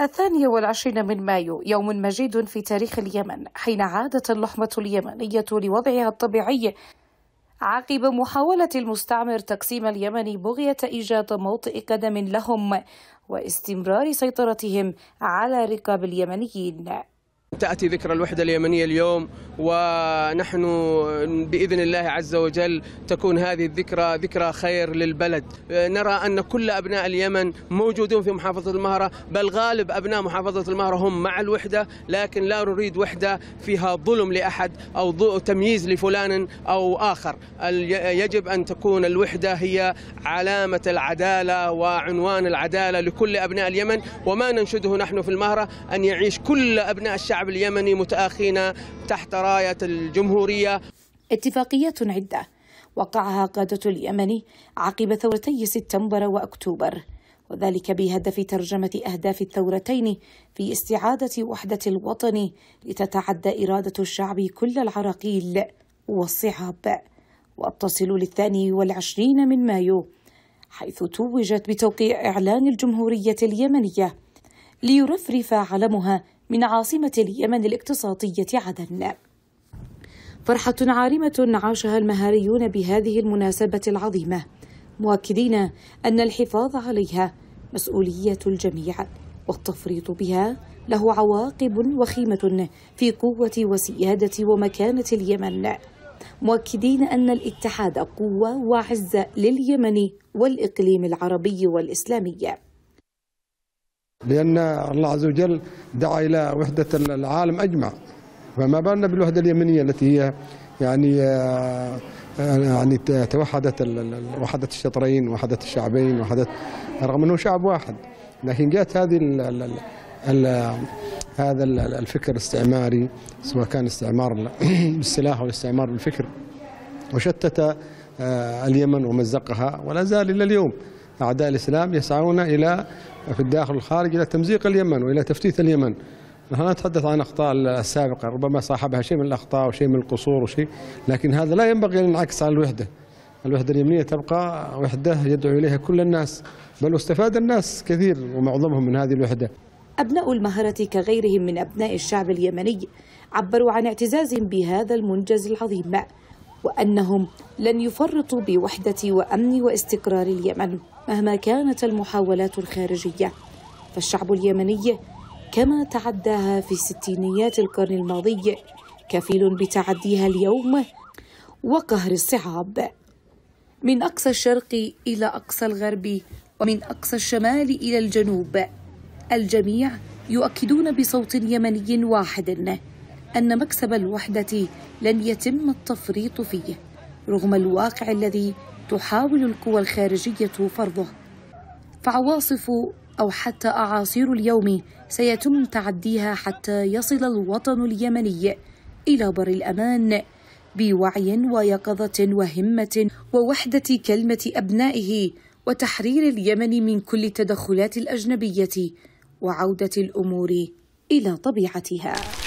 22 من مايو يوم مجيد في تاريخ اليمن، حين عادت اللحمة اليمنية لوضعها الطبيعي عقب محاولة المستعمر تقسيم اليمن بغية إيجاد موطئ قدم لهم واستمرار سيطرتهم على رقاب اليمنيين. تأتي ذكرى الوحدة اليمنية اليوم، ونحن بإذن الله عز وجل تكون هذه الذكرى ذكرى خير للبلد. نرى أن كل أبناء اليمن موجودون في محافظة المهرة، بل غالب أبناء محافظة المهرة هم مع الوحدة، لكن لا نريد وحدة فيها ظلم لأحد أو تمييز لفلان أو آخر. يجب أن تكون الوحدة هي علامة العدالة وعنوان العدالة لكل أبناء اليمن، وما ننشده نحن في المهرة أن يعيش كل أبناء الشعب اليمني متآخين تحت راية الجمهورية. اتفاقيات عدة وقعها قادة اليمن عقب ثورتي سبتمبر وأكتوبر، وذلك بهدف ترجمة أهداف الثورتين في استعادة وحدة الوطن لتتعدى إرادة الشعب كل العراقيل والصعاب. وتصل للثاني والعشرين من مايو حيث توجت بتوقيع إعلان الجمهورية اليمنية ليرفرف علمها من عاصمة اليمن الاقتصادية عدن. فرحة عارمة عاشها المهاريون بهذه المناسبة العظيمة، مؤكدين أن الحفاظ عليها مسؤولية الجميع، والتفريط بها له عواقب وخيمة في قوة وسيادة ومكانة اليمن، مؤكدين أن الاتحاد قوة وعزة لليمن والإقليم العربي والإسلامي. لأن الله عز وجل دعا إلى وحدة العالم أجمع، فما بالنا بالوحدة اليمنية التي هي يعني توحدت، وحدت الشطرين، وحدت الشعبين، وحدت رغم أنه شعب واحد، لكن جاءت هذه هذا الفكر الاستعماري، سواء كان استعمار بالسلاح أو استعمار بالفكر، وشتت اليمن ومزقها، ولا زال إلى اليوم أعداء الإسلام يسعون إلى في الداخل والخارج إلى تمزيق اليمن وإلى تفتيت اليمن. نحن نتحدث عن أخطاء السابقة، ربما صاحبها شيء من الأخطاء وشيء من القصور وشيء، لكن هذا لا ينبغي أن ينعكس على الوحدة. الوحدة اليمنية تبقى وحدة يدعو إليها كل الناس، بل واستفاد الناس كثير ومعظمهم من هذه الوحدة. أبناء المهرة كغيرهم من أبناء الشعب اليمني عبروا عن اعتزازهم بهذا المنجز العظيم، وأنهم لن يفرطوا بوحدة وأمن واستقرار اليمن مهما كانت المحاولات الخارجية، فالشعب اليمني كما تعداها في ستينيات القرن الماضي كفيل بتعديها اليوم وقهر الصعاب. من أقصى الشرق إلى أقصى الغرب، ومن أقصى الشمال إلى الجنوب، الجميع يؤكدون بصوت يمني واحد أن مكسب الوحدة لن يتم التفريط فيه رغم الواقع الذي تحاول القوى الخارجية فرضه، فعواصف أو حتى أعاصير اليوم سيتم تعديها حتى يصل الوطن اليمني إلى بر الأمان بوعي ويقظة وهمة ووحدة كلمة أبنائه وتحرير اليمن من كل التدخلات الأجنبية وعودة الأمور إلى طبيعتها.